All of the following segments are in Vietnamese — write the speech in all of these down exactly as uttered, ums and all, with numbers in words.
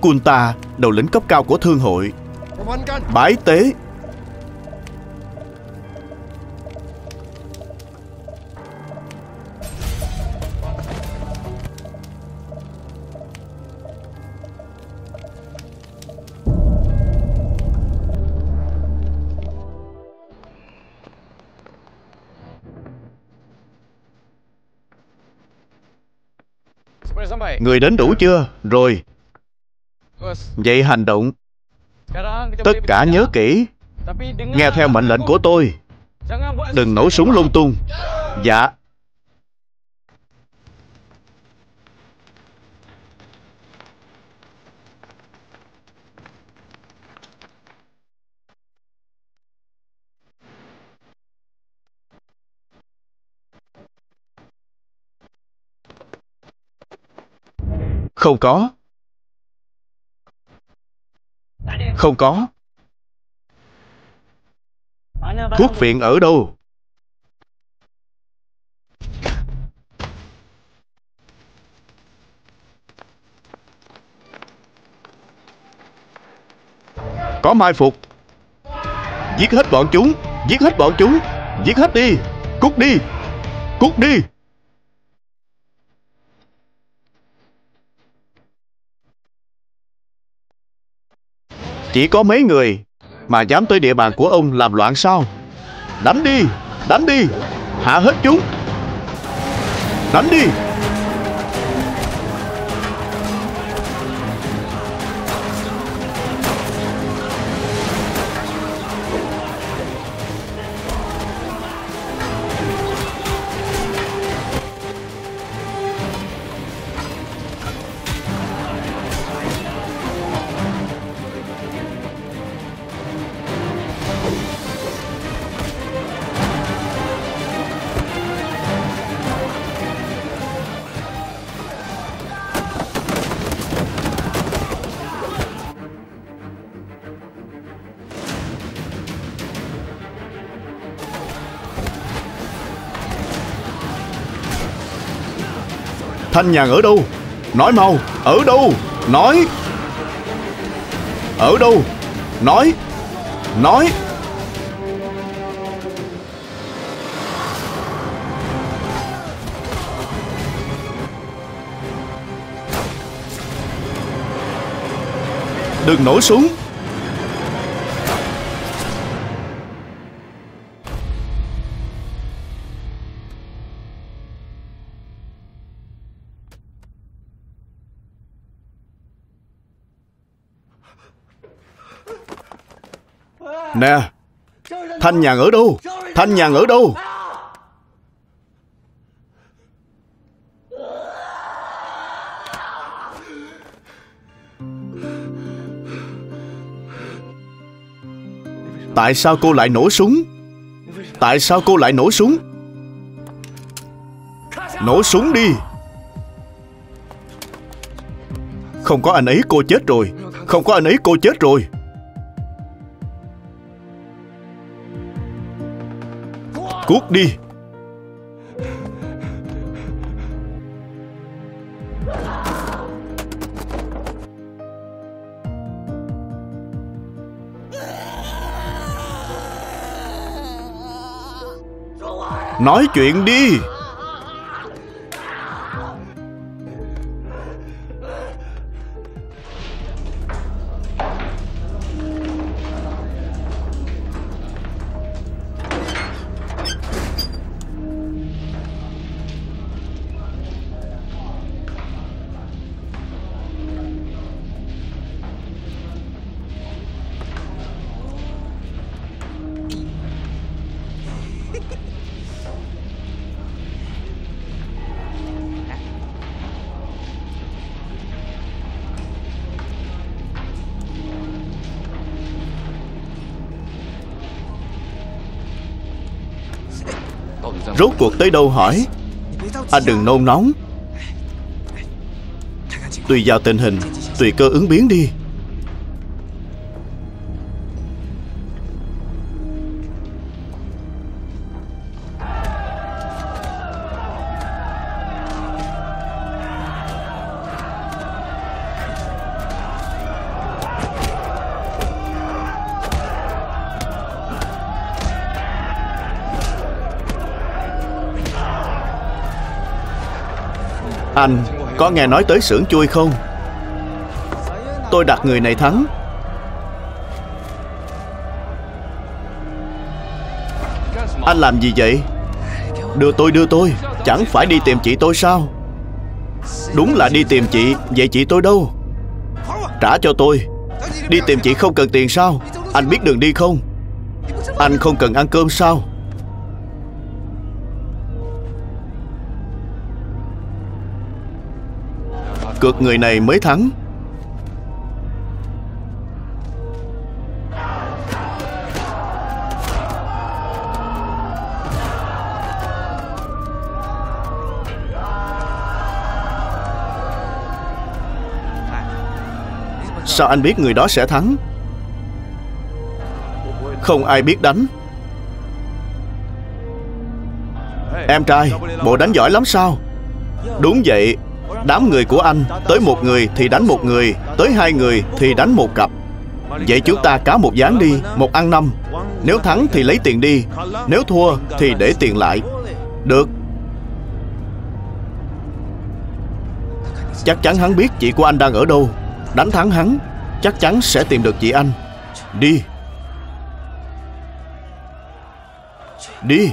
Kunta, đầu lĩnh cấp cao của Thương hội, Bái Tế, người đến đủ chưa? Rồi. Vậy hành động. Tất cả nhớ kỹ, nghe theo mệnh lệnh của tôi. Đừng nổ súng lung tung. Dạ. Không có. Không có. Thuốc viện ở đâu? Có mai phục. Giết hết bọn chúng. Giết hết bọn chúng. Giết hết đi. Cút đi. Cút đi. Chỉ có mấy người mà dám tới địa bàn của ông làm loạn sao? Đánh đi, đánh đi, hạ hết chúng. Đánh đi. Thanh Nhàn ở đâu? Nói mau, ở đâu? Nói. Ở đâu? Nói. Nói. Đừng nổ súng. Nè, Thanh Nhàn ở đâu? Thanh Nhàn ở đâu? Tại sao cô lại nổ súng? Tại sao cô lại nổ súng? Nổ súng đi. Không có anh ấy cô chết rồi. Không có anh ấy cô chết rồi. Cút đi. Nói chuyện đi. Rốt cuộc tới đâu hỏi? Anh đừng nôn nóng. Tùy vào tình hình, tùy cơ ứng biến đi. Anh có nghe nói tới xưởng chui không? Tôi đặt người này thắng. Anh làm gì vậy? Đưa tôi, đưa tôi. Chẳng phải đi tìm chị tôi sao? Đúng là đi tìm chị. Vậy chị tôi đâu? Trả cho tôi. Đi tìm chị không cần tiền sao? Anh biết đường đi không? Anh không cần ăn cơm sao? Cược người này mới thắng. Sao anh biết người đó sẽ thắng? Không ai biết đánh. Em trai, bộ đánh giỏi lắm sao? Đúng vậy. Đám người của anh tới một người thì đánh một người, tới hai người thì đánh một cặp. Vậy chúng ta cá một ván đi, một ăn năm. Nếu thắng thì lấy tiền đi, nếu thua thì để tiền lại. Được. Chắc chắn hắn biết chị của anh đang ở đâu. Đánh thắng hắn, chắc chắn sẽ tìm được chị anh. Đi. Đi.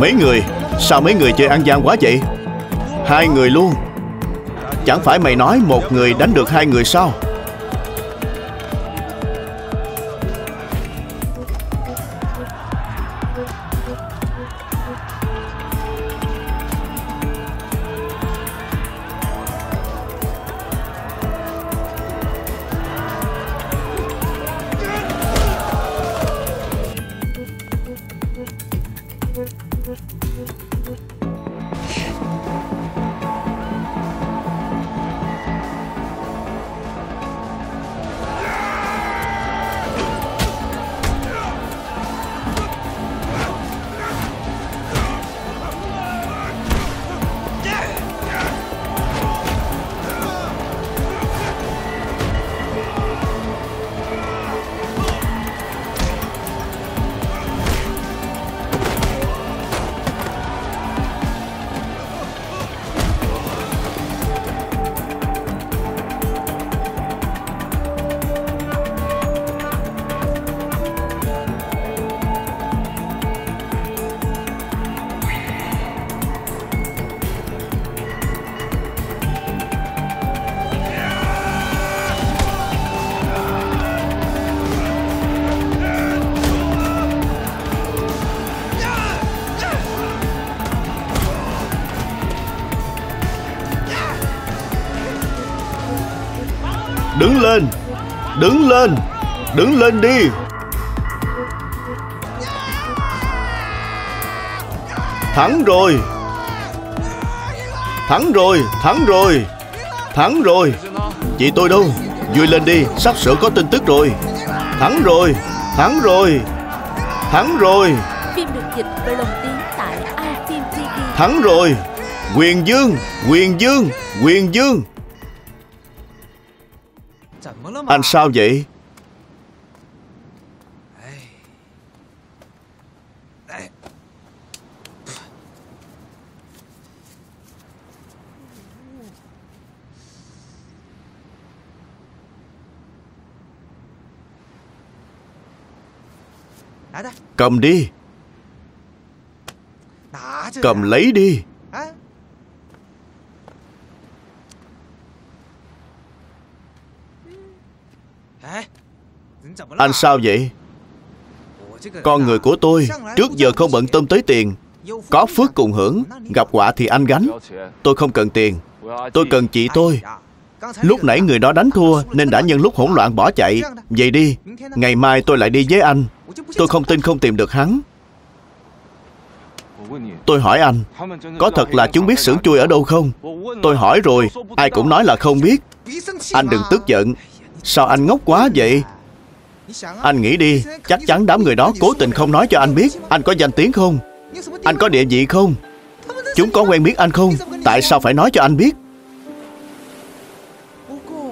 Mấy người? Sao mấy người chơi ăn gian quá vậy? Hai người luôn. Chẳng phải mày nói một người đánh được hai người sao? Đứng lên, đứng lên, đứng lên đi. Thắng rồi, thắng rồi, thắng rồi, thắng rồi. Chị tôi đâu? Vui lên đi, sắp sửa có tin tức rồi. Thắng rồi, thắng rồi, thắng rồi. Phim được dịch bởi lồng tiếng tại iFilm ti vi. Thắng rồi, Quyền Dương, Quyền Dương, Quyền Dương. Anh sao vậy? Cầm đi. Cầm lấy đi. Anh sao vậy? Con người của tôi trước giờ không bận tâm tới tiền. Có phước cùng hưởng, gặp họa thì anh gánh. Tôi không cần tiền, tôi cần chị tôi. Lúc nãy người đó đánh thua nên đã nhân lúc hỗn loạn bỏ chạy. Vậy đi, ngày mai tôi lại đi với anh. Tôi không tin không tìm được hắn. Tôi hỏi anh, có thật là chúng biết xưởng chui ở đâu không? Tôi hỏi rồi, ai cũng nói là không biết. Anh đừng tức giận. Sao anh ngốc quá vậy? Anh nghĩ đi, chắc chắn đám người đó cố tình không nói cho anh biết. Anh có danh tiếng không? Anh có địa vị không? Chúng có quen biết anh không? Tại sao phải nói cho anh biết?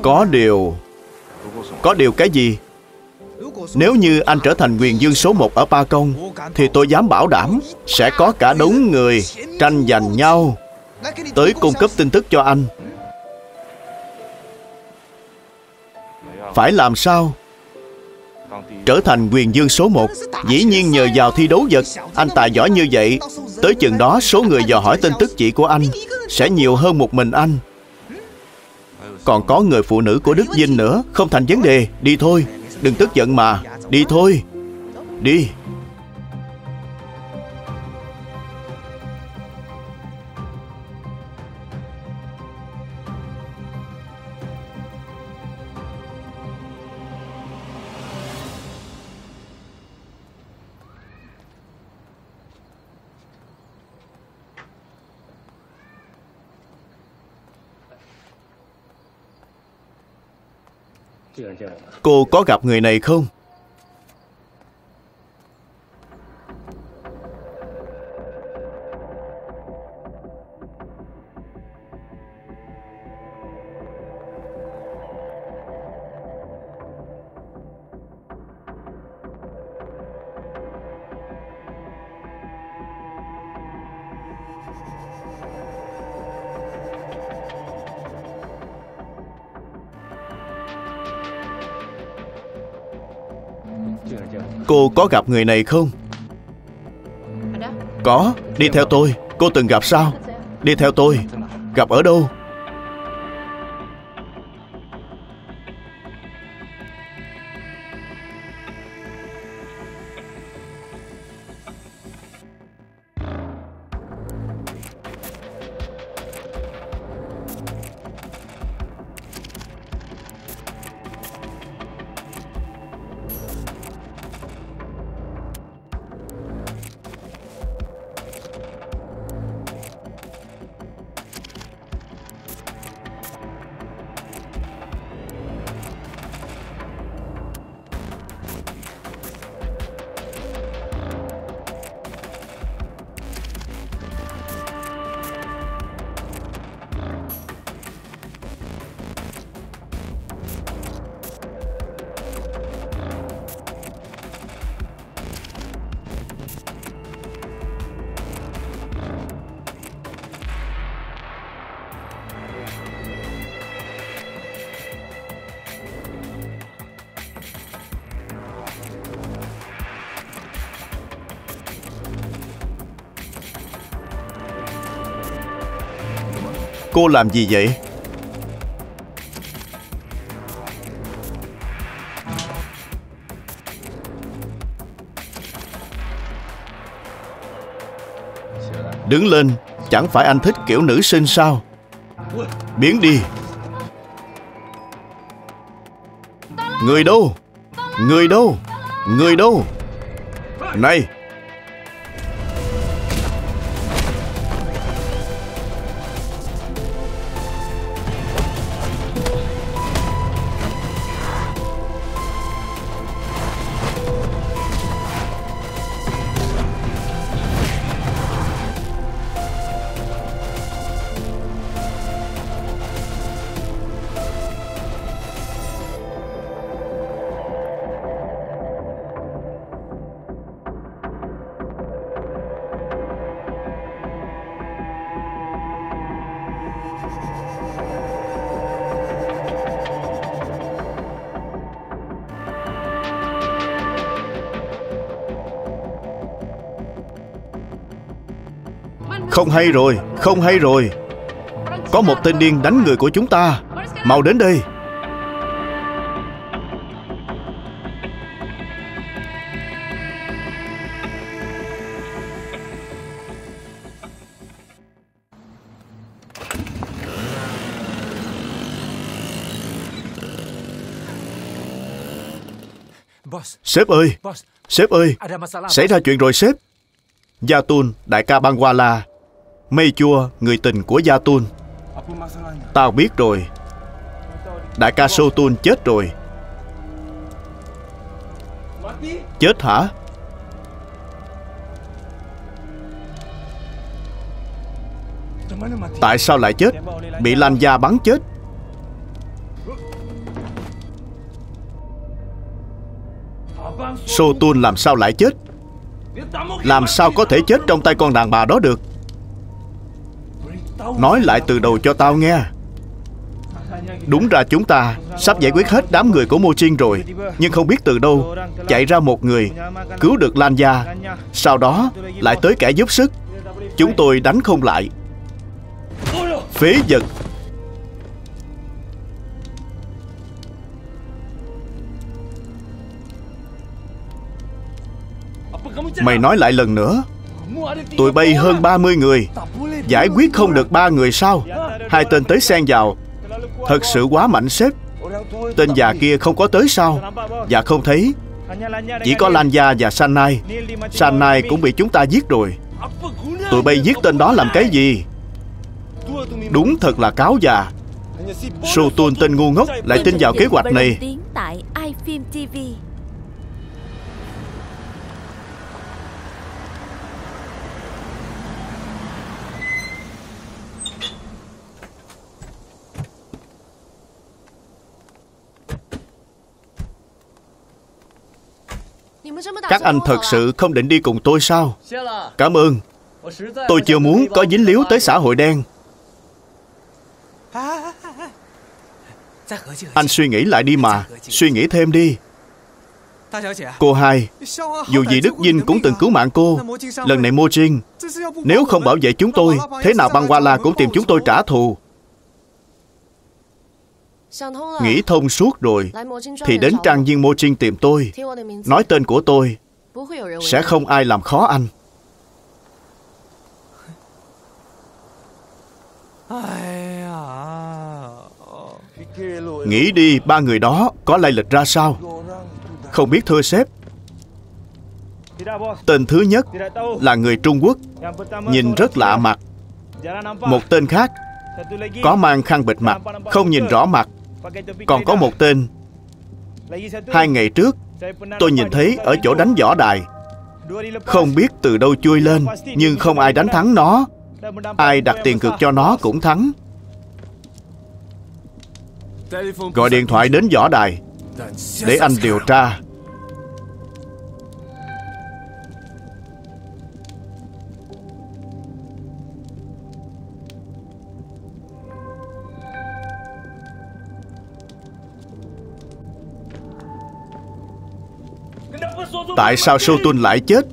Có điều... Có điều cái gì? Nếu như anh trở thành quyền dương số một ở Ba Công, thì tôi dám bảo đảm sẽ có cả đống người tranh giành nhau tới cung cấp tin tức cho anh. Phải làm sao trở thành quyền dương số một? Dĩ nhiên nhờ vào thi đấu vật. Anh tài giỏi như vậy, tới chừng đó số người dò hỏi tin tức chị của anh sẽ nhiều hơn một mình anh. Còn có người phụ nữ của Đức Vinh nữa. Không thành vấn đề, đi thôi. Đừng tức giận mà, đi thôi. Đi. Cô có gặp người này không? Cô có gặp người này không? Có, đi theo tôi. Cô từng gặp sao? Đi theo tôi. Gặp ở đâu? Cô làm gì vậy? Đứng lên, chẳng phải anh thích kiểu nữ sinh sao? Biến đi. Người đâu? Người đâu? Người đâu? Này! Không hay rồi, không hay rồi. Có một tên điên đánh người của chúng ta. Mau đến đây. Sếp ơi, sếp ơi, xảy ra chuyện rồi sếp. Gia Tùn, đại ca Bang Wala, Mây Chua, người tình của Gia Tùn. Tao biết rồi. Đại ca Sotun chết rồi. Chết hả? Tại sao lại chết? Bị Lan Gia bắn chết. Sotun làm sao lại chết? Làm sao có thể chết trong tay con đàn bà đó được? Nói lại từ đầu cho tao nghe. Đúng ra chúng ta sắp giải quyết hết đám người của Mộ Trinh rồi, nhưng không biết từ đâu chạy ra một người cứu được Lan Gia. Sau đó lại tới kẻ giúp sức, chúng tôi đánh không lại. Phế vật. Mày nói lại lần nữa. Tụi bay hơn ba mươi người, giải quyết không được ba người sao? Hai tên tới xen vào, thật sự quá mạnh sếp. Tên già kia không có tới sao? Dạ không thấy. Chỉ có Lan Gia và Sanai. Sanai cũng bị chúng ta giết rồi. Tụi bay giết tên đó làm cái gì? Đúng thật là cáo già. Sotun tên ngu ngốc lại tin vào kế hoạch này. Các anh thật sự không định đi cùng tôi sao? Cảm ơn. Tôi chưa muốn có dính líu tới xã hội đen. Anh suy nghĩ lại đi mà. Suy nghĩ thêm đi. Cô hai, dù gì Đức Vinh cũng từng cứu mạng cô. Lần này Mộ Trinh, nếu không bảo vệ chúng tôi, thế nào Bang Wala cũng tìm chúng tôi trả thù. Nghĩ thông suốt rồi thì đến trang viên Mộ Trinh tìm tôi, nói tên của tôi, sẽ không ai làm khó anh. Nghĩ đi, ba người đó có lai lịch ra sao? Không biết thưa sếp. Tên thứ nhất là người Trung Quốc, nhìn rất lạ mặt. Một tên khác có mang khăn bịt mặt, không nhìn rõ mặt. Còn có một tên, hai ngày trước tôi nhìn thấy ở chỗ đánh võ đài. Không biết từ đâu chui lên, nhưng không ai đánh thắng nó. Ai đặt tiền cược cho nó cũng thắng. Gọi điện thoại đến võ đài để anh điều tra. Tại sao Sotun lại chết?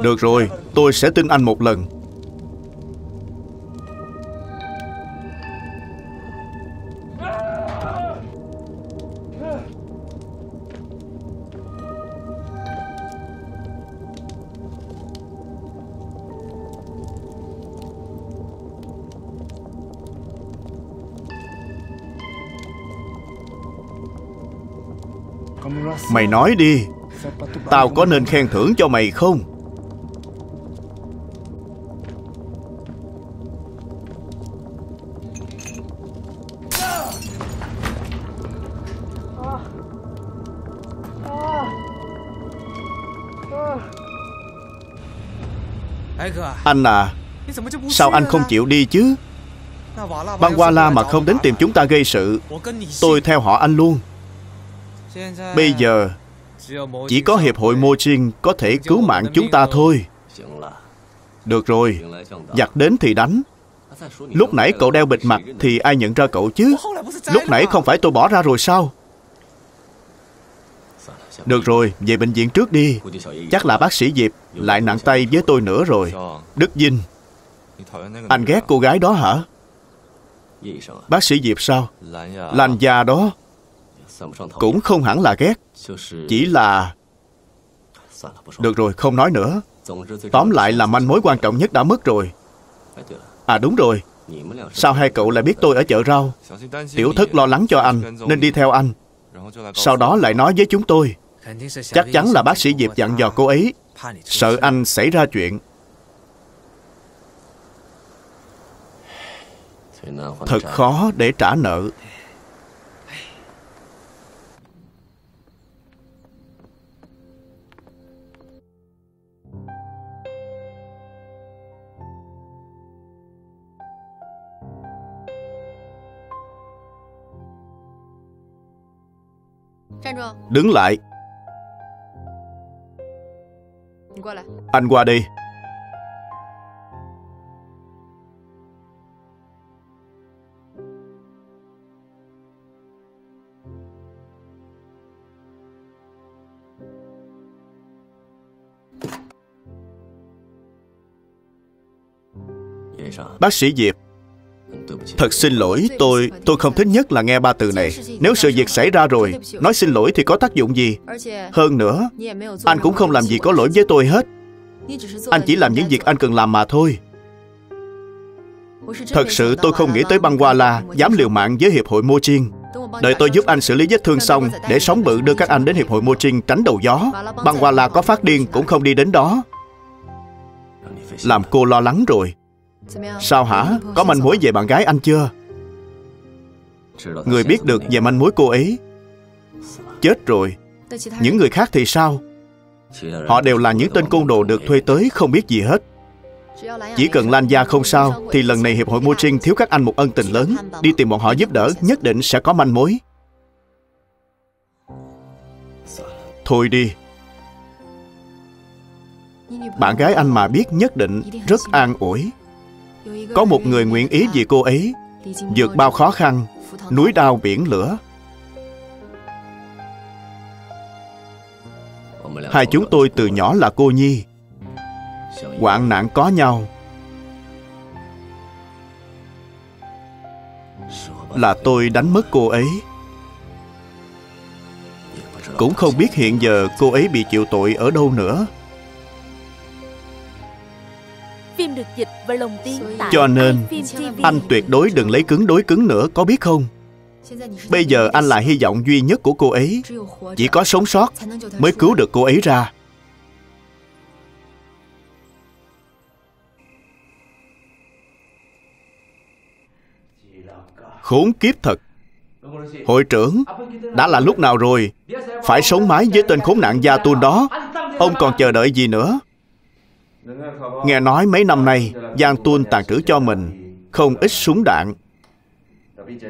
Được rồi, tôi sẽ tin anh một lần. Mày nói đi, tao có nên khen thưởng cho mày không? Anh à, sao anh không chịu đi chứ? Bang Wala mà không đến tìm chúng ta gây sự, tôi theo họ anh luôn. Bây giờ chỉ có hiệp hội Mộ Trinh có thể cứu mạng chúng ta thôi. Được rồi, giặc đến thì đánh. Lúc nãy cậu đeo bịt mặt thì ai nhận ra cậu chứ? Lúc nãy không phải tôi bỏ ra rồi sao? Được rồi, về bệnh viện trước đi. Chắc là bác sĩ Diệp lại nặng tay với tôi nữa rồi. Đức Dinh, anh ghét cô gái đó hả? Bác sĩ Diệp sao? Lan Gia đó cũng không hẳn là ghét, chỉ là... Được rồi, không nói nữa. Tóm lại là manh mối quan trọng nhất đã mất rồi. À đúng rồi, sao hai cậu lại biết tôi ở chợ rau? Tiểu Thất lo lắng cho anh nên đi theo anh, sau đó lại nói với chúng tôi. Chắc chắn là bác sĩ Diệp dặn dò cô ấy, sợ anh xảy ra chuyện. thật khó để trả nợ. Đứng lại. Anh qua đi. Bác sĩ Diệp, thật xin lỗi, tôi tôi không thích nhất là nghe ba từ này. Nếu sự việc xảy ra rồi, nói xin lỗi thì có tác dụng gì? Hơn nữa, anh cũng không làm gì có lỗi với tôi hết. Anh chỉ làm những việc anh cần làm mà thôi. Thật sự tôi không nghĩ tới Bang Wala dám liều mạng với Hiệp hội Mộ Trinh. Đợi tôi giúp anh xử lý vết thương xong, để sóng bự đưa các anh đến Hiệp hội Mộ Trinh tránh đầu gió. Bang Wala có phát điên cũng không đi đến đó. Làm cô lo lắng rồi. Sao hả? Có manh mối về bạn gái anh chưa? Người biết được về manh mối cô ấy. Chết rồi. Những người khác thì sao? Họ đều là những tên côn đồ được thuê tới, không biết gì hết. Chỉ cần Lan Gia không sao thì lần này Hiệp hội Mộ Trinh thiếu các anh một ân tình lớn. Đi tìm bọn họ giúp đỡ, nhất định sẽ có manh mối. Thôi đi. Bạn gái anh mà biết nhất định rất an ủi. Có một người nguyện ý vì cô ấy vượt bao khó khăn, núi đao biển lửa. Hai chúng tôi từ nhỏ là cô nhi, hoạn nạn có nhau. Là tôi đánh mất cô ấy. Cũng không biết hiện giờ cô ấy bị chịu tội ở đâu nữa. Phim được dịch và lồng tiếng tại cho nên anh tuyệt đối đừng lấy cứng đối cứng nữa, có biết không? Bây giờ anh là hy vọng duy nhất của cô ấy. Chỉ có sống sót mới cứu được cô ấy ra. Khốn kiếp thật. Hội trưởng, đã là lúc nào rồi? Phải sống mái với tên khốn nạn Gia Tùn đó. Ông còn chờ đợi gì nữa? Nghe nói mấy năm nay Gia Tùn tàn trữ cho mình không ít súng đạn.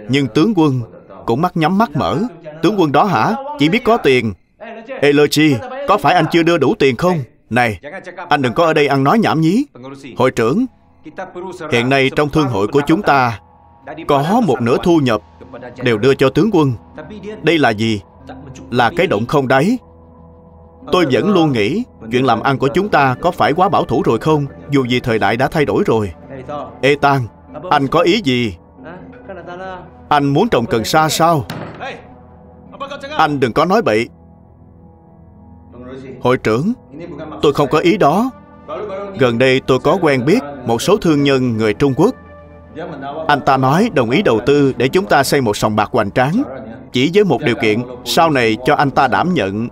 Nhưng tướng quân cũng mắt nhắm mắt mở. Tướng quân đó hả? Chỉ biết có tiền. Elochi, có phải anh chưa đưa đủ tiền không? Này, anh đừng có ở đây ăn nói nhảm nhí. Hội trưởng, hiện nay trong thương hội của chúng ta có một nửa thu nhập đều đưa cho tướng quân. Đây là gì? Là cái động không đáy. Tôi vẫn luôn nghĩ chuyện làm ăn của chúng ta có phải quá bảo thủ rồi không? Dù gì thời đại đã thay đổi rồi. Ê Tan, anh có ý gì? Anh muốn trồng cần sa sao? Anh đừng có nói bậy. Hội trưởng, tôi không có ý đó. Gần đây tôi có quen biết một số thương nhân người Trung Quốc. Anh ta nói đồng ý đầu tư để chúng ta xây một sòng bạc hoành tráng, chỉ với một điều kiện, sau này cho anh ta đảm nhận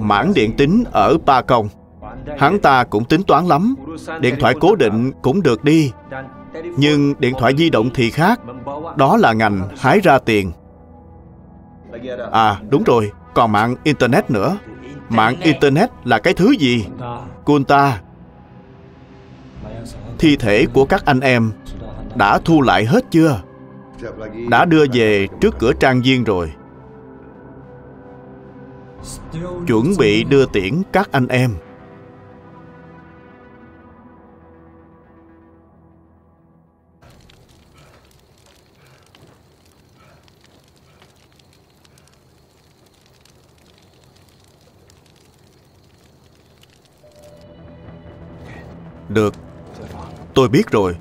mảng điện tính ở Ba Công. Hắn ta cũng tính toán lắm. Điện thoại cố định cũng được đi, nhưng điện thoại di động thì khác. Đó là ngành hái ra tiền. À đúng rồi, còn mạng Internet nữa. Mạng Internet là cái thứ gì? Kunta. Thi thể của các anh em đã thu lại hết chưa? Đã đưa về trước cửa trang viên rồi. Chuẩn bị đưa tiễn các anh em. Được, tôi biết rồi.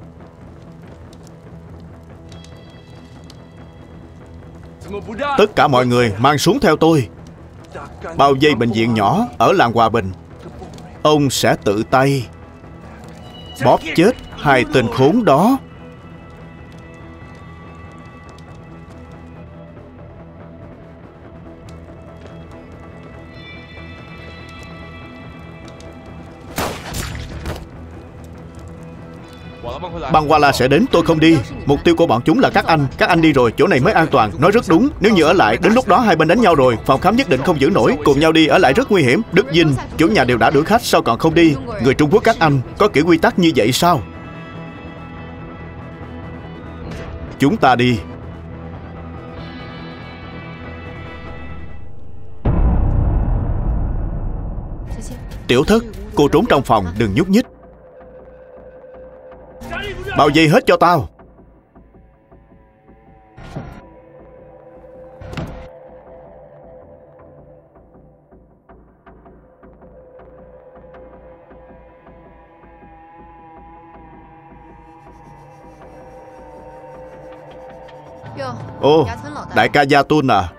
Tất cả mọi người mang súng theo tôi. Bao vây bệnh viện nhỏ ở làng Hòa Bình. Ông sẽ tự tay bóp chết hai tên khốn đó. Bang Wala sẽ đến, tôi không đi. Mục tiêu của bọn chúng là các anh. Các anh đi rồi, chỗ này mới an toàn. Nói rất đúng. Nếu như ở lại, đến lúc đó hai bên đánh nhau rồi, phòng khám nhất định không giữ nổi. Cùng nhau đi, ở lại rất nguy hiểm. Đức Dinh, chủ nhà đều đã đuổi khách, sao còn không đi? Người Trung Quốc các anh có kiểu quy tắc như vậy sao? Chúng ta đi. Tiểu Thất, cô trốn trong phòng, đừng nhúc nhích. Bao dây hết cho tao. Ô, đại ca Gia Tùn à,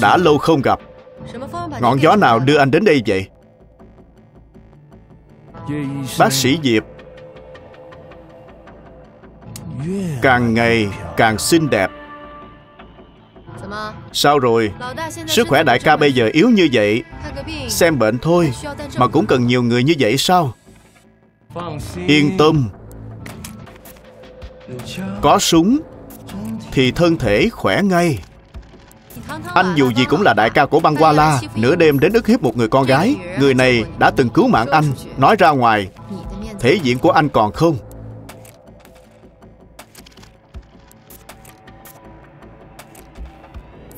đã lâu không gặp. Ngọn gió nào đưa anh đến đây vậy? Bác sĩ Diệp càng ngày càng xinh đẹp. Sao rồi? Sức khỏe đại ca bây giờ yếu như vậy, xem bệnh thôi mà cũng cần nhiều người như vậy sao? Yên tâm, có súng thì thân thể khỏe ngay. Anh dù gì cũng là đại ca của Bang Wala, nửa đêm đến ức hiếp một người con gái. Người này đã từng cứu mạng anh, nói ra ngoài, thể diện của anh còn không?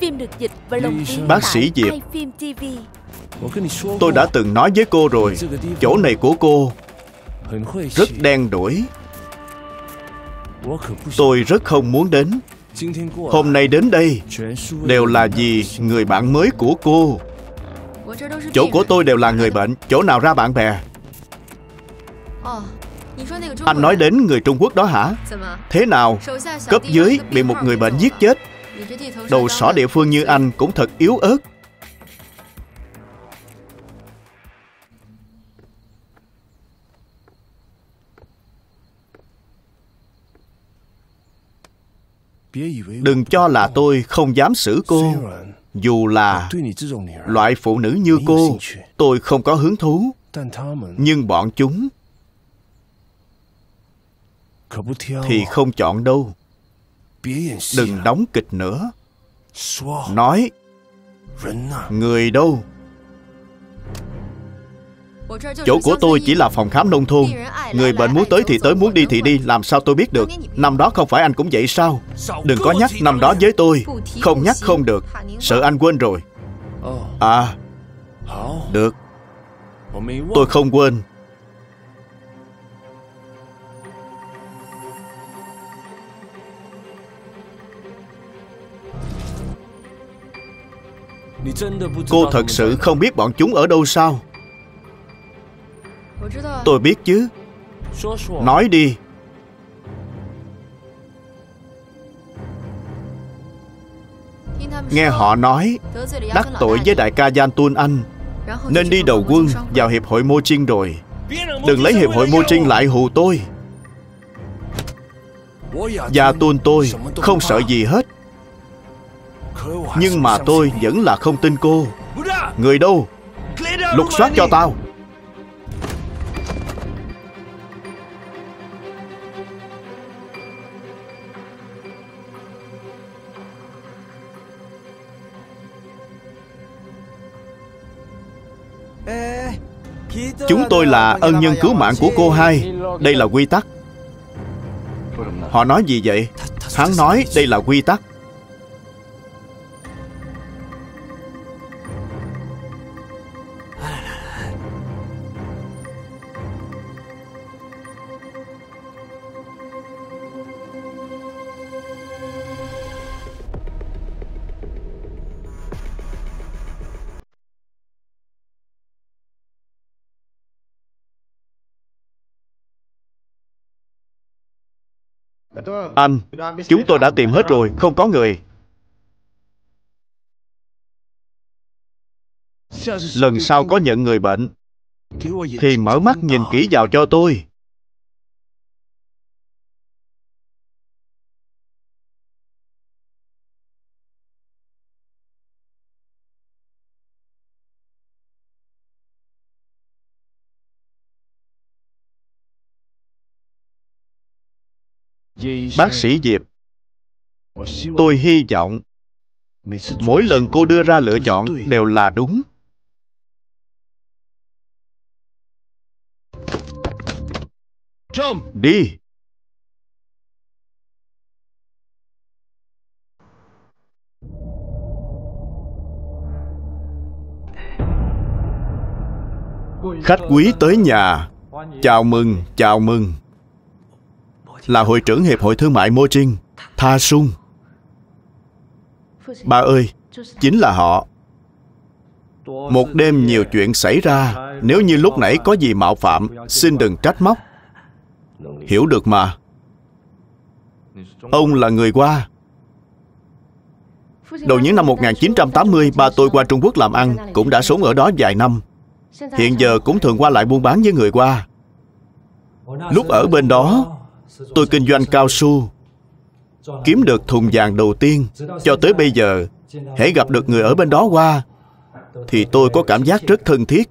Phim được dịch và lồng tiếng bác sĩ Diệp. Tôi đã từng nói với cô rồi, chỗ này của cô rất đen đủi. Tôi rất không muốn đến. Hôm nay đến đây đều là vì người bạn mới của cô. Chỗ của tôi đều là người bệnh, chỗ nào ra bạn bè? Anh nói đến người Trung Quốc đó hả? Thế nào? Cấp dưới bị một người bệnh giết chết. Đầu sỏ địa phương như anh cũng thật yếu ớt. Đừng cho là tôi không dám xử cô. Dù là loại phụ nữ như cô, tôi không có hứng thú. Nhưng bọn chúng thì không chọn đâu. Đừng đóng kịch nữa. Nói, người đâu? Chỗ của tôi chỉ là phòng khám nông thôn. Người bệnh muốn tới thì tới, muốn đi thì đi. Làm sao tôi biết được? Năm đó không phải anh cũng vậy sao? Đừng có nhắc năm đó với tôi. Không nhắc không được. Sợ anh quên rồi. À, được, tôi không quên. Cô thật sự không biết bọn chúng ở đâu sao? Tôi biết chứ. Nói đi. Nghe họ nói đắc tội với đại ca Gia Tùn anh, nên đi đầu quân vào hiệp hội Mộ Trinh rồi. Đừng lấy hiệp hội Mộ Trinh lại hù tôi. Gia Tùn tôi không sợ gì hết. Nhưng mà tôi vẫn là không tin cô. Người đâu? Lục soát cho tao. Chúng tôi là ân nhân cứu mạng của cô hai. Đây là quy tắc. Họ nói gì vậy? Hắn nói đây là quy tắc. Anh, chúng tôi đã tìm hết rồi, không có người. Lần sau có nhận người bệnh thì mở mắt nhìn kỹ vào cho tôi. Bác sĩ Diệp, tôi hy vọng mỗi lần cô đưa ra lựa chọn đều là đúng. Đi. Khách quý tới nhà. Chào mừng, chào mừng. Là hội trưởng Hiệp hội Thương mại Mộ Trinh, Tha Sung. Ba ơi, chính là họ. Một đêm nhiều chuyện xảy ra. Nếu như lúc nãy có gì mạo phạm, xin đừng trách móc. Hiểu được mà. Ông là người Hoa. Đầu những năm một nghìn chín trăm tám mươi, ba tôi qua Trung Quốc làm ăn, cũng đã sống ở đó vài năm. Hiện giờ cũng thường qua lại buôn bán với người Hoa. Lúc ở bên đó, tôi kinh doanh cao su, kiếm được thùng vàng đầu tiên. Cho tới bây giờ, hễ gặp được người ở bên đó qua, thì tôi có cảm giác rất thân thiết.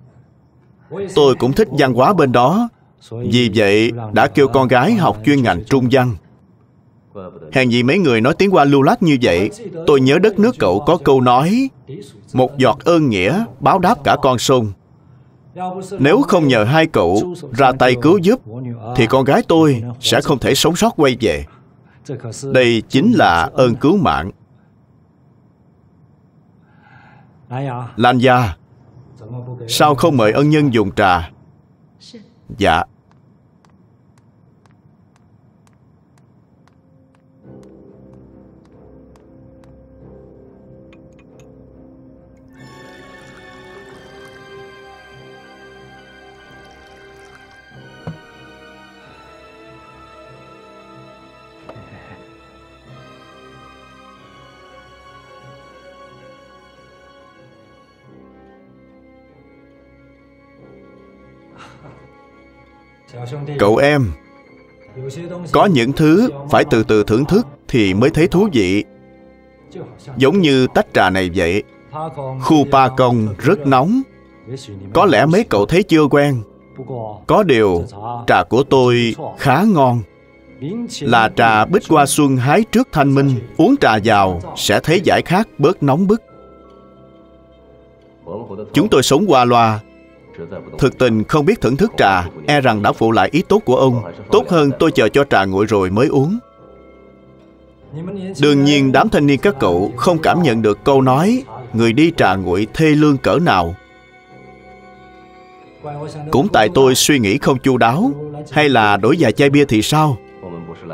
Tôi cũng thích văn hóa bên đó, vì vậy đã kêu con gái học chuyên ngành Trung văn. Hèn gì mấy người nói tiếng Hoa lưu loát như vậy. Tôi nhớ đất nước cậu có câu nói: một giọt ơn nghĩa báo đáp cả con sông. Nếu không nhờ hai cậu ra tay cứu giúp, thì con gái tôi sẽ không thể sống sót quay về. Đây chính là ơn cứu mạng. Lan Gia, sao không mời ân nhân dùng trà? Dạ. Cậu em, có những thứ phải từ từ thưởng thức thì mới thấy thú vị. Giống như tách trà này vậy. Khu Ba Công rất nóng. Có lẽ mấy cậu thấy chưa quen. Có điều, trà của tôi khá ngon. Là trà Bích Hoa Xuân hái trước Thanh Minh. Uống trà vào sẽ thấy giải khát bớt nóng bức. Chúng tôi sống qua loa, thực tình không biết thưởng thức trà. E rằng đã phụ lại ý tốt của ông. Tốt hơn tôi chờ cho trà nguội rồi mới uống. Đương nhiên đám thanh niên các cậu không cảm nhận được câu nói người đi trà nguội thê lương cỡ nào. Cũng tại tôi suy nghĩ không chu đáo. Hay là đổi vài chai bia thì sao?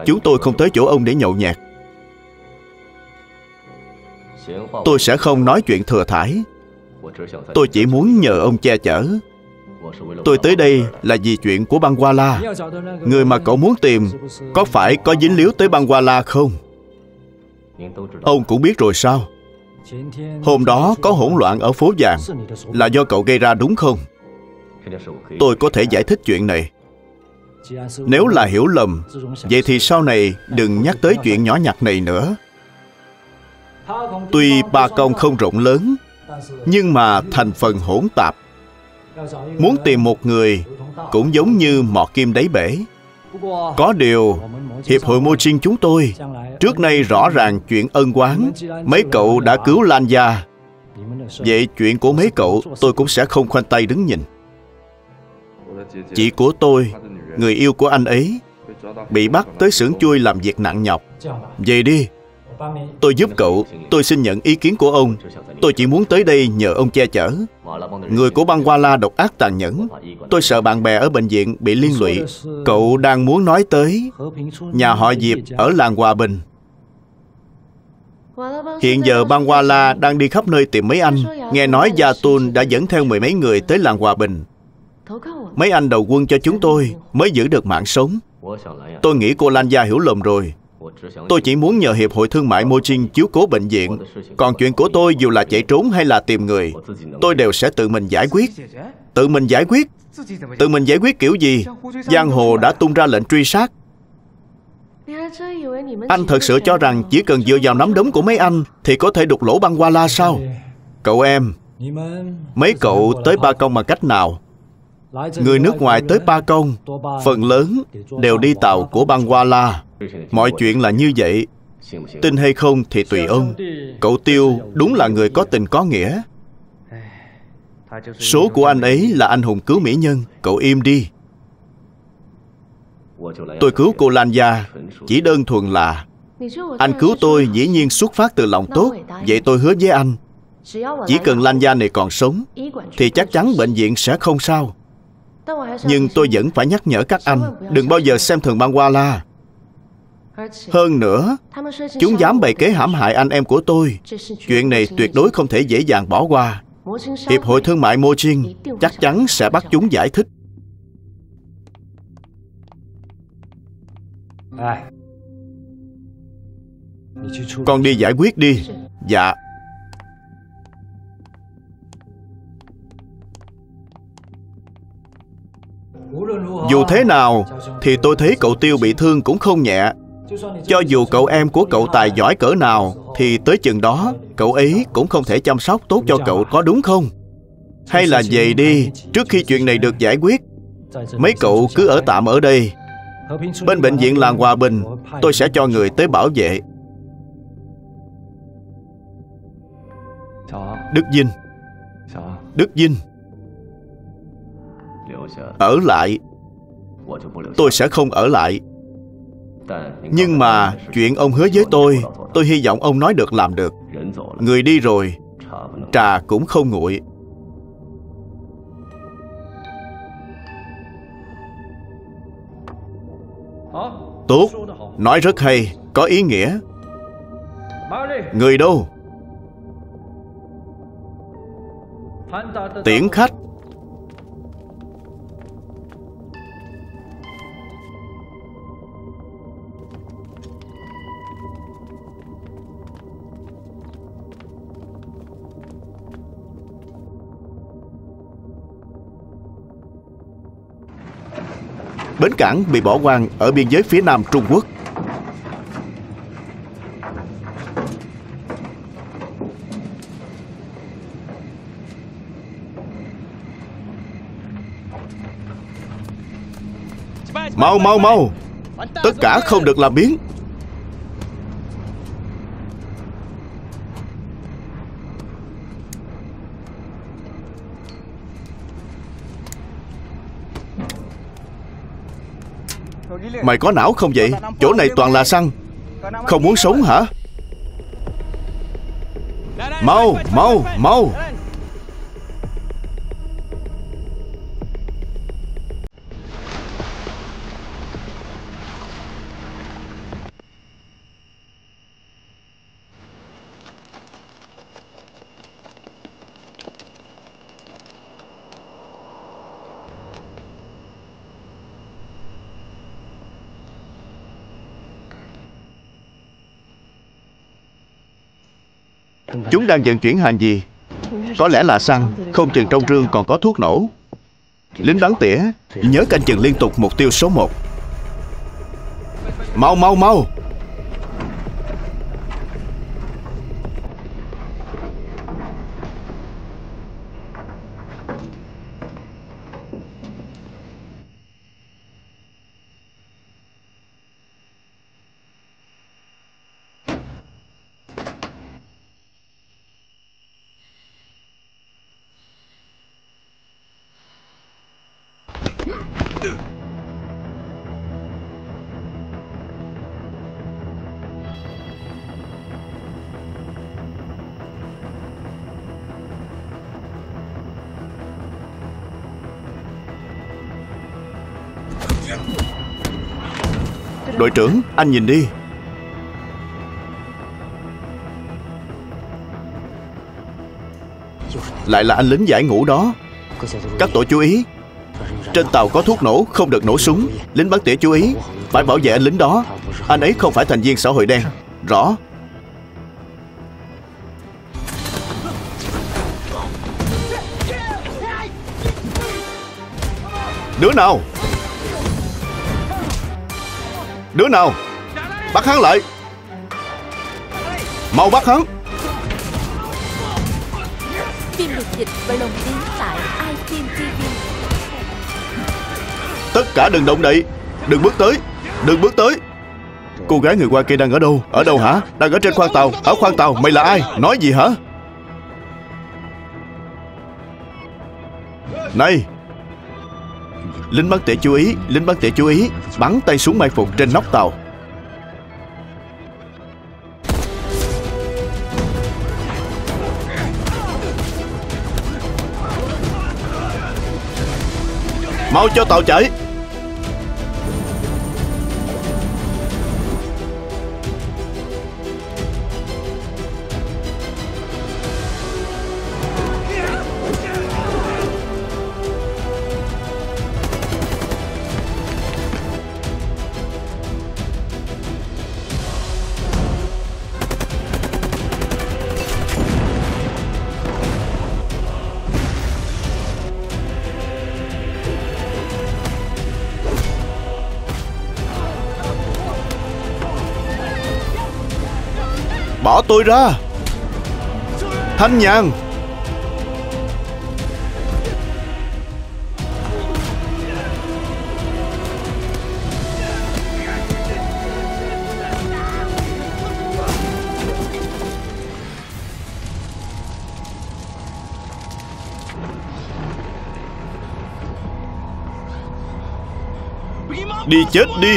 Chúng tôi không tới chỗ ông để nhậu nhẹt. Tôi sẽ không nói chuyện thừa thãi. Tôi chỉ muốn nhờ ông che chở. Tôi tới đây là vì chuyện của Bang Wala. Người mà cậu muốn tìm có phải có dính líu tới Bang Wala không? Ông cũng biết rồi sao? Hôm đó có hỗn loạn ở phố vàng là do cậu gây ra đúng không? Tôi có thể giải thích chuyện này. Nếu là hiểu lầm, vậy thì sau này đừng nhắc tới chuyện nhỏ nhặt này nữa. Tuy Ba Công không rộng lớn, nhưng mà thành phần hỗn tạp. Muốn tìm một người cũng giống như mọt kim đáy bể. Có điều Hiệp hội Mộ Trinh chúng tôi trước nay rõ ràng chuyện ân oán. Mấy cậu đã cứu Lan Gia, vậy chuyện của mấy cậu tôi cũng sẽ không khoanh tay đứng nhìn. Chị của tôi, người yêu của anh ấy, bị bắt tới xưởng chui làm việc nặng nhọc. Về đi, tôi giúp cậu. Tôi xin nhận ý kiến của ông. Tôi chỉ muốn tới đây nhờ ông che chở. Người của Bang Wala độc ác tàn nhẫn. Tôi sợ bạn bè ở bệnh viện bị liên lụy. Cậu đang muốn nói tới nhà họ Diệp ở làng Hòa Bình. Hiện giờ Bang Wala đang đi khắp nơi tìm mấy anh. Nghe nói Gia Tùn đã dẫn theo mười mấy người tới làng Hòa Bình. Mấy anh đầu quân cho chúng tôi mới giữ được mạng sống. Tôi nghĩ cô Lan Gia hiểu lầm rồi. Tôi chỉ muốn nhờ Hiệp hội Thương mại Mộ Trinh chiếu cố bệnh viện. Còn chuyện của tôi, dù là chạy trốn hay là tìm người, tôi đều sẽ tự mình giải quyết. Tự mình giải quyết? Tự mình giải quyết kiểu gì? Giang hồ đã tung ra lệnh truy sát. Anh thật sự cho rằng chỉ cần dựa vào nắm đấm của mấy anh thì có thể đục lỗ Bang Wala sao? Cậu em, mấy cậu tới Ba Công bằng cách nào? Người nước ngoài tới Ba Công phần lớn đều đi tàu của Bang Wala. Mọi chuyện là như vậy, tin hay không thì tùy ông. Cậu Tiêu đúng là người có tình có nghĩa. Số của anh ấy là anh hùng cứu mỹ nhân. Cậu im đi. Tôi cứu cô Lan Gia chỉ đơn thuần là anh cứu tôi, dĩ nhiên xuất phát từ lòng tốt. Vậy tôi hứa với anh, chỉ cần Lan Gia này còn sống thì chắc chắn bệnh viện sẽ không sao. Nhưng tôi vẫn phải nhắc nhở các anh, đừng bao giờ xem thường Bang Wala. Hơn nữa, chúng dám bày kế hãm hại anh em của tôi, chuyện này tuyệt đối không thể dễ dàng bỏ qua. Hiệp hội Thương mại Mộ Trinh chắc chắn sẽ bắt chúng giải thích. Con đi giải quyết đi. Dạ. Dù thế nào thì tôi thấy cậu Tiêu bị thương cũng không nhẹ. Cho dù cậu em của cậu tài giỏi cỡ nào thì tới chừng đó cậu ấy cũng không thể chăm sóc tốt cho cậu, có đúng không? Hay là về đi, trước khi chuyện này được giải quyết, mấy cậu cứ ở tạm ở đây. Bên bệnh viện làng Hòa Bình tôi sẽ cho người tới bảo vệ. Đức Dinh, Đức Dinh, ở lại. Tôi sẽ không ở lại. Nhưng mà chuyện ông hứa với tôi, tôi hy vọng ông nói được làm được. Người đi rồi, trà cũng không nguội. Tốt, nói rất hay, có ý nghĩa. Người đâu? Tiễn khách. Bến cảng bị bỏ hoang ở biên giới phía nam Trung Quốc. Mau mau mau, tất cả không được làm biếng. Mày có não không vậy? Chỗ này toàn là xăng. Không muốn sống hả? Mau, mau, mau. Chúng đang vận chuyển hàng gì? Có lẽ là xăng, không chừng trong rương còn có thuốc nổ. Lính bắn tỉa, nhớ canh chừng liên tục mục tiêu số một. Mau mau mau. Đội trưởng, anh nhìn đi. Lại là anh lính giải ngũ đó. Các tổ chú ý, trên tàu có thuốc nổ, không được nổ súng. Lính bắn tỉa chú ý, phải bảo vệ anh lính đó. Anh ấy không phải thành viên xã hội đen. Rõ. Đứa nào? Đứa nào? Bắt hắn lại. Mau bắt hắn. Phim được dịch và lồng tiếng tại iFilm ti vi. Tất cả đừng động đậy. Đừng bước tới. Đừng bước tới. Cô gái người qua kia đang ở đâu? Ở đâu hả? Đang ở trên khoang tàu. Ở khoang tàu? Mày là ai? Nói gì hả? Này, lính bắn tỉa chú ý, lính bắn tỉa chú ý, bắn tay súng mai phục trên nóc tàu. Mau cho tàu chạy. Bỏ tôi ra, Thanh Nhàn. Đi chết đi.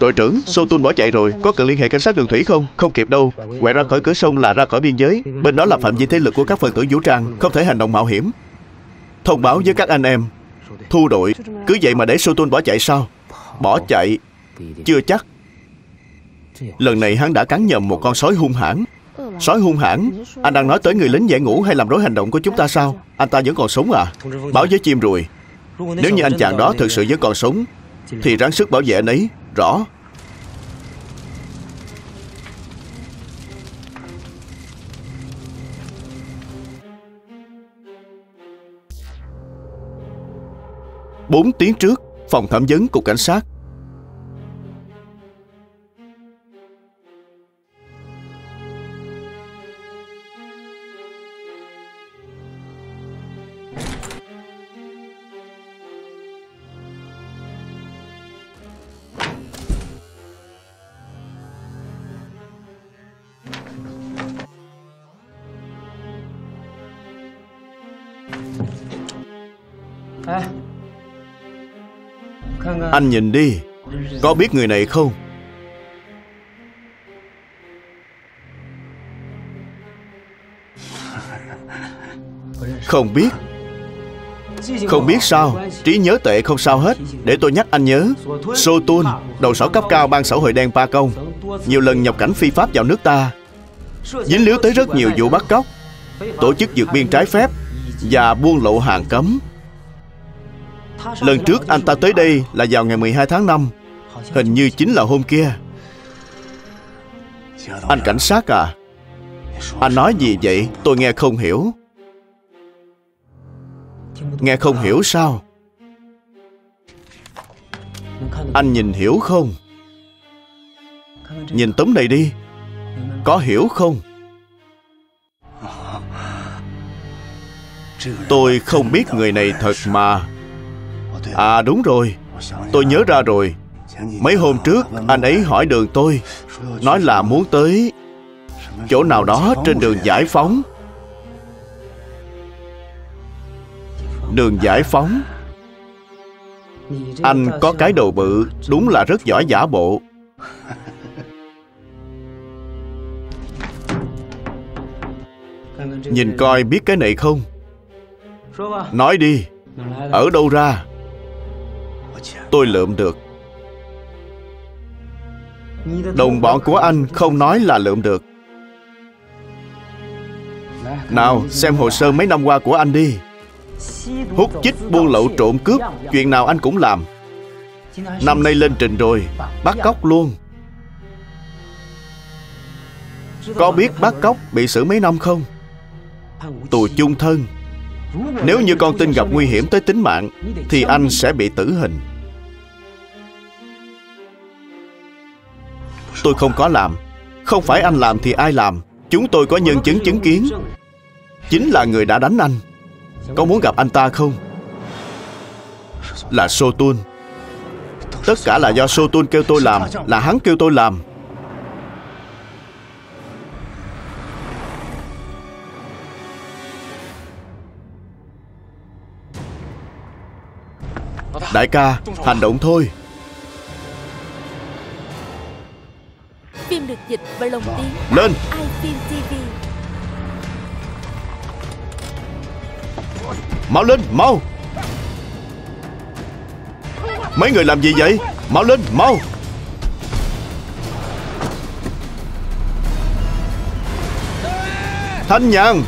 Đội trưởng, Sotun bỏ chạy rồi, có cần liên hệ cảnh sát đường thủy không? Không kịp đâu, quẹo ra khỏi cửa sông là ra khỏi biên giới. Bên đó là phạm vi thế lực của các phần tử vũ trang, không thể hành động mạo hiểm. Thông báo với các anh em, thu đội. Cứ vậy mà để Sotun bỏ chạy sao? Bỏ chạy, chưa chắc. Lần này hắn đã cắn nhầm một con sói hung hãn. Sói hung hãn? Anh đang nói tới người lính giải ngũ hay làm rối hành động của chúng ta sao? Anh ta vẫn còn sống à? Báo với chim ruồi, nếu như anh chàng đó thực sự vẫn còn sống thì ráng sức bảo vệ anh ấy. Rõ. Bốn tiếng trước, phòng thẩm vấn cục cảnh sát. Anh nhìn đi, có biết người này không? Không biết. Không biết sao? Trí nhớ tệ không sao hết. Để tôi nhắc anh nhớ. Sotun, đầu sỏ cấp cao ban xã hội đen Ba Công, nhiều lần nhập cảnh phi pháp vào nước ta, dính líu tới rất nhiều vụ bắt cóc, tổ chức vượt biên trái phép và buôn lậu hàng cấm. Lần trước anh ta tới đây là vào ngày mười hai tháng năm. Hình như chính là hôm kia. Anh cảnh sát à, anh nói gì vậy? Tôi nghe không hiểu. Nghe không hiểu sao? Anh nhìn hiểu không? Nhìn tấm này đi, có hiểu không? Tôi không biết người này thật mà. À đúng rồi, tôi nhớ ra rồi. Mấy hôm trước anh ấy hỏi đường tôi, nói là muốn tới chỗ nào đó trên đường Giải Phóng. Đường Giải Phóng? Anh có cái đầu bự, đúng là rất giỏi giả bộ. Nhìn coi biết cái này không? Nói đi, ở đâu ra? Tôi lượm được. Đồng bọn của anh không nói là lượm được. Nào, xem hồ sơ mấy năm qua của anh đi. Hút chích, buôn lậu, trộm cướp, chuyện nào anh cũng làm. Năm nay lên trình rồi, bắt cóc luôn. Có biết bắt cóc bị xử mấy năm không? tù chung thân. Nếu như con tin gặp nguy hiểm tới tính mạng thì anh sẽ bị tử hình. Tôi không có làm. Không phải anh làm thì ai làm? Chúng tôi có nhân chứng chứng kiến. Chính là người đã đánh anh. Có muốn gặp anh ta không? Là Sotun. Tất cả là do Sotun kêu tôi làm. Là hắn kêu tôi làm. Đại ca, hành động thôi. Phim được dịch và lồng tiếng lên iPhone ti vi. Mau lên, mau. Mấy người làm gì vậy? Mau lên, mau. Thanh Nhân.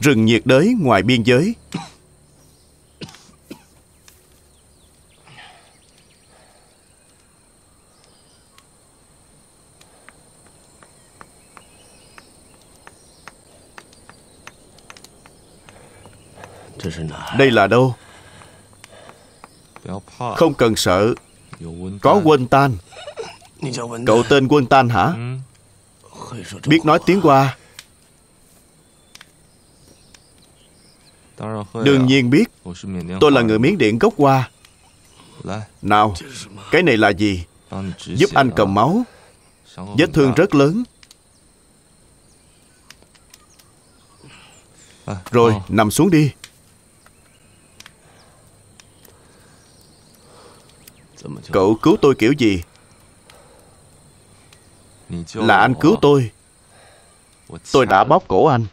Rừng nhiệt đới ngoài biên giới. Đây là đâu? Không cần sợ. Có Quân Tan. Cậu tên Quân Tan hả? Biết nói tiếng Hoa. Đương nhiên biết. Tôi là người Miến Điện gốc Hoa. Nào, cái này là gì? Giúp anh cầm máu. Vết thương rất lớn. Rồi, nằm xuống đi. Cậu cứu tôi kiểu gì? Là anh cứu tôi. Tôi đã bóp cổ anh.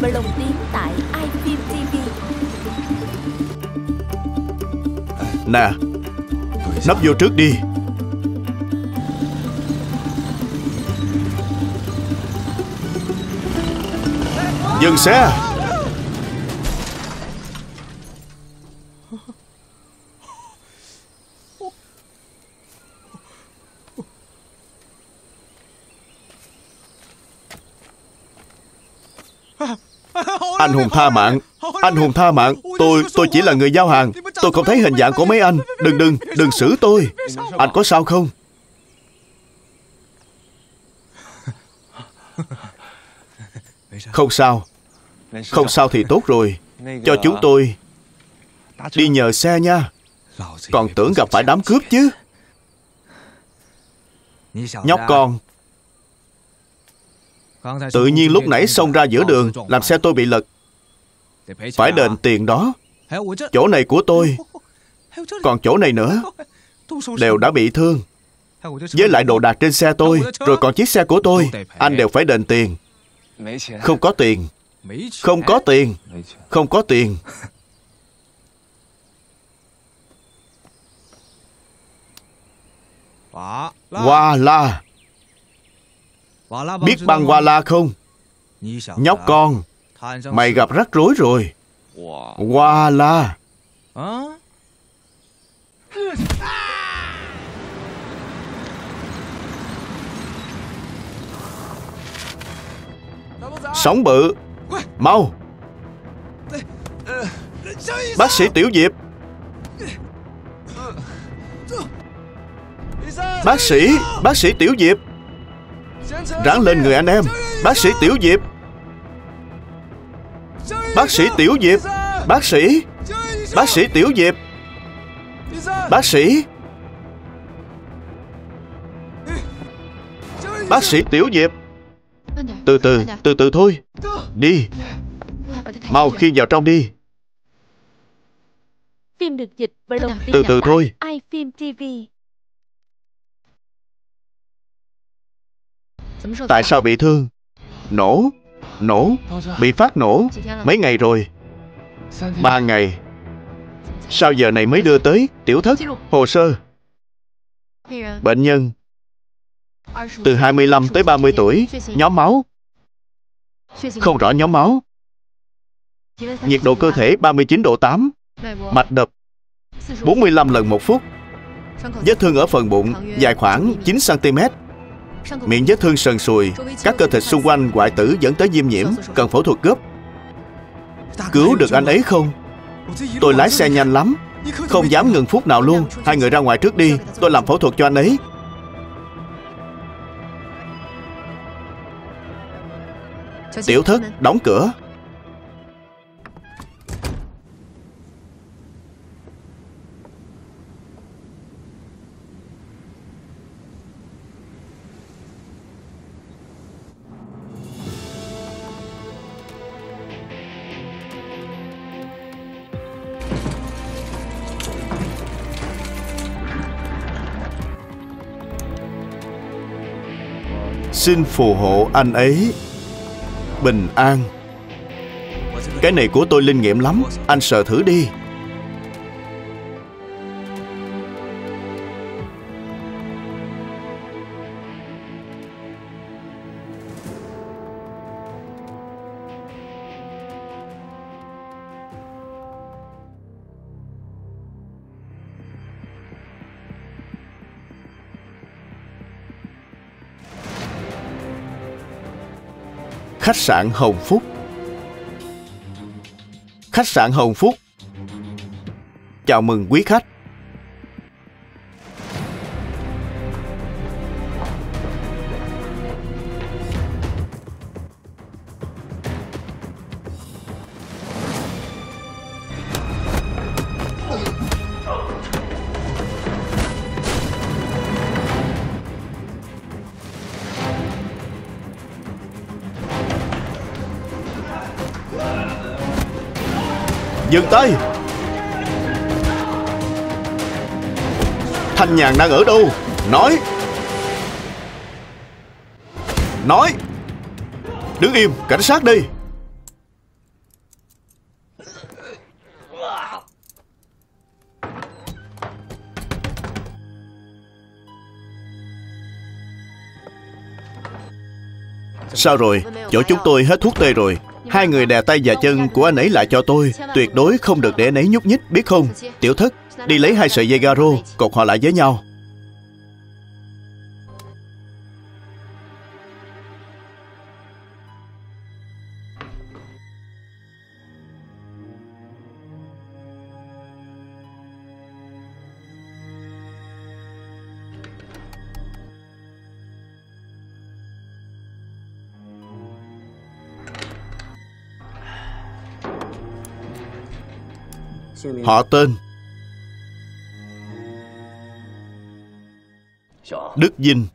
Và lồng tiếng tại iPhone ti vi. Nè, nấp vô trước đi. Dừng xe. Anh hùng tha mạng. Anh hùng tha mạng. Tôi, tôi chỉ là người giao hàng. Tôi không thấy hình dạng của mấy anh. Đừng, đừng, đừng xử tôi. Anh có sao không? Không sao. Không sao thì tốt rồi. Cho chúng tôi đi nhờ xe nha. Còn tưởng gặp phải đám cướp chứ. Nhóc con. Tự nhiên lúc nãy xông ra giữa đường, làm xe tôi bị lật. phải đền tiền đó. Chỗ này của tôi, còn chỗ này nữa, đều đã bị thương. Với lại đồ đạc trên xe tôi, rồi còn chiếc xe của tôi, anh đều phải đền tiền. Không có tiền, không có tiền, không có tiền. Hoa La, biết băng Hoa La không? Nhóc con, mày gặp rắc rối rồi. Hoa La. Sóng bự, mau. Bác sĩ Tiểu Diệp. Bác sĩ, bác sĩ Tiểu Diệp. Ráng lên người anh em. Bác sĩ Tiểu Diệp. Bác sĩ Tiểu Diệp. Bác sĩ, bác sĩ Tiểu Diệp. Bác sĩ, bác sĩ Tiểu Diệp. Từ từ, từ từ thôi. Đi. Mau khiêng vào trong đi. Phim được dịch bởi đầu tiên. Từ từ thôi. Ai phim ti vi. Tại sao bị thương? Nổ. Nổ. Bị phát nổ. Mấy ngày rồi? Ba ngày. Sao giờ này mới đưa tới? Tiểu thất, hồ sơ. Bệnh nhân từ hai mươi lăm tới ba mươi tuổi. Nhóm máu không rõ nhóm máu. Nhiệt độ cơ thể ba mươi chín độ tám. Mạch đập bốn mươi lăm lần một phút. Vết thương ở phần bụng dài khoảng chín xăng ti mét. Miệng vết thương sần sùi. Các cơ thịt xung quanh hoại tử dẫn tới viêm nhiễm. Cần phẫu thuật gấp. Cứu được anh ấy không? Tôi lái xe nhanh lắm, không dám ngừng phút nào luôn. Hai người ra ngoài trước đi. Tôi làm phẫu thuật cho anh ấy. Tiểu thất, đóng cửa. Xin phù hộ anh ấy bình an. Cái này của tôi linh nghiệm lắm, anh sờ thử đi. Khách sạn Hồng Phúc. Khách sạn Hồng Phúc chào mừng quý khách. Dừng tay! Thanh Nhàn đang ở đâu? Nói! Nói! Đứng im! Cảnh sát đi! Sao rồi? Chỗ chúng tôi hết thuốc tê rồi. Hai người đè tay và chân của anh ấy lại cho tôi. Tuyệt đối không được để anh ấy nhúc nhích, biết không? Tiểu thất, đi lấy hai sợi dây garo, cột họ lại với nhau. Họ tên Đức Dinh.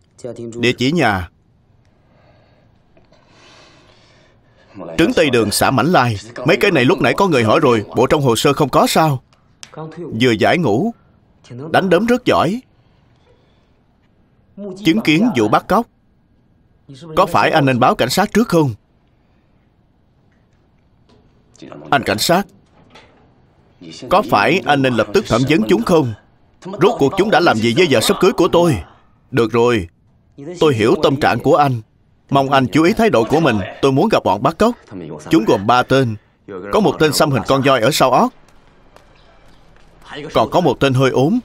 Địa chỉ nhà Trứng Tây đường xã Mảnh Lai. Mấy cái này lúc nãy có người hỏi rồi, bộ trong hồ sơ không có sao? Vừa giải ngũ, đánh đấm rất giỏi, chứng kiến vụ bắt cóc. Có phải anh nên báo cảnh sát trước không? Anh cảnh sát, có phải anh nên lập tức thẩm vấn chúng không? Rốt cuộc chúng đã làm gì với vợ sắp cưới của tôi? Được rồi, tôi hiểu tâm trạng của anh. Mong anh chú ý thái độ của mình. Tôi muốn gặp bọn bắt cóc. Chúng gồm ba tên. Có một tên xăm hình con voi ở sau óc, còn có một tên hơi ốm.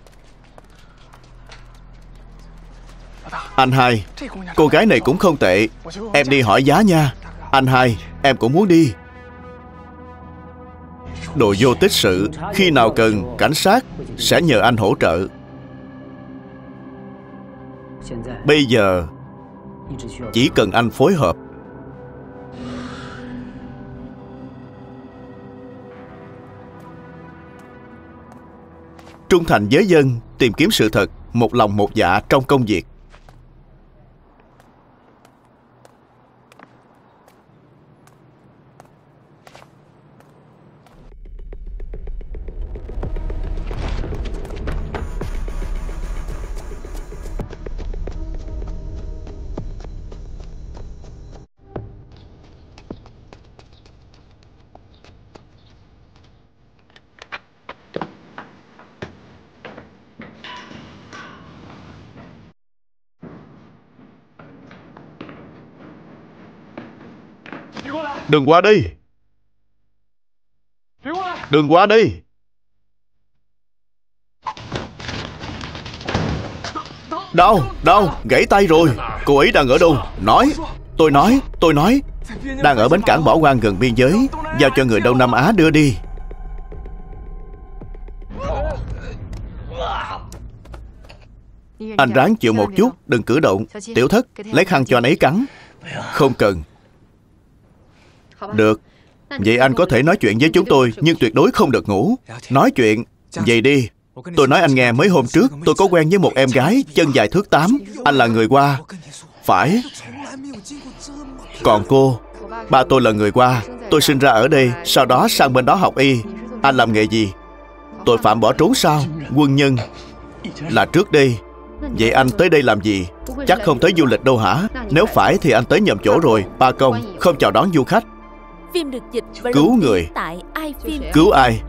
Anh hai, cô gái này cũng không tệ. Em đi hỏi giá nha. Anh hai, em cũng muốn đi. Đồ vô tích sự. Khi nào cần, cảnh sát sẽ nhờ anh hỗ trợ. Bây giờ chỉ cần anh phối hợp. Trung thành với dân, tìm kiếm sự thật, một lòng một dạ trong công việc. Đừng qua đi. Đừng qua đi. Đau, đau, gãy tay rồi. Cô ấy đang ở đâu? Nói. Tôi nói, tôi nói. Đang ở bến cảng Bỏ Quan gần biên giới. Giao cho người Đông Nam Á đưa đi. Anh ráng chịu một chút, đừng cử động. Tiểu Thất, lấy khăn cho anh ấy cắn. Không cần. Được. Vậy anh có thể nói chuyện với chúng tôi, nhưng tuyệt đối không được ngủ. Nói chuyện. Vậy đi. Tôi nói anh nghe, mấy hôm trước tôi có quen với một em gái chân dài thước tám. Anh là người Hoa. Phải. Còn cô? Ba tôi là người Hoa. Tôi sinh ra ở đây, sau đó sang bên đó học y. Anh làm nghề gì? Tội phạm bỏ trốn sao? Quân nhân. Là trước đây. Vậy anh tới đây làm gì? Chắc không tới du lịch đâu hả? Nếu phải thì anh tới nhầm chỗ rồi. Ba Công không chào đón du khách. Cứu người. Cứu ai?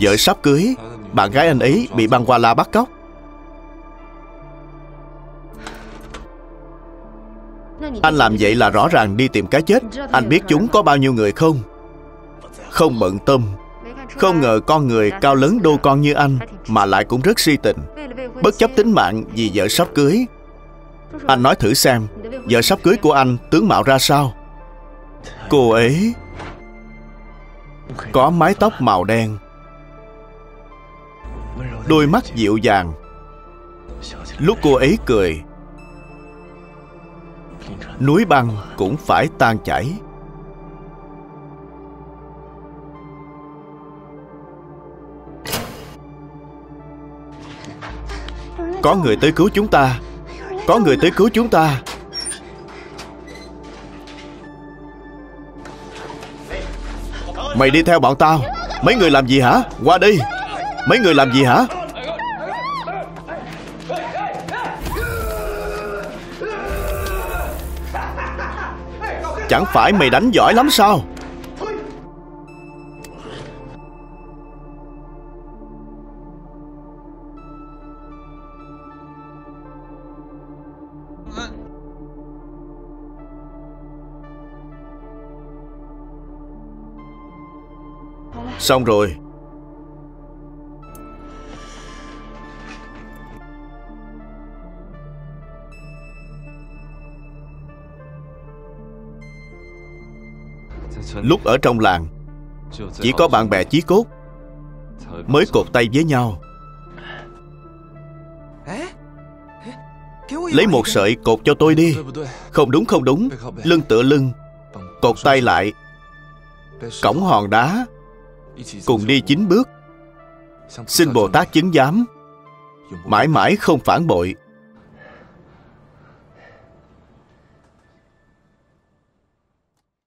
Vợ sắp cưới, bạn gái anh ấy bị Bang Wala bắt cóc. Anh làm vậy là rõ ràng đi tìm cái chết. Anh biết chúng có bao nhiêu người không? Không bận tâm. Không ngờ con người cao lớn đô con như anh mà lại cũng rất si tình, bất chấp tính mạng vì vợ sắp cưới. Anh nói thử xem, vợ sắp cưới của anh tướng mạo ra sao? Cô ấy có mái tóc màu đen, đôi mắt dịu dàng. Lúc cô ấy cười, núi băng cũng phải tan chảy. Có người tới cứu chúng ta. Có người tới cứu chúng ta. Mày đi theo bọn tao. Mấy người làm gì hả? Qua đi. Mấy người làm gì hả? Chẳng phải mày đánh giỏi lắm sao? Xong rồi. Lúc ở trong làng, chỉ có bạn bè chí cốt mới cột tay với nhau. Lấy một sợi cột cho tôi đi. Không đúng, không đúng. Lưng tựa lưng, cột tay lại. Cổng hòn đá, cùng đi chín bước. Xin Bồ Tát chứng giám, mãi mãi không phản bội.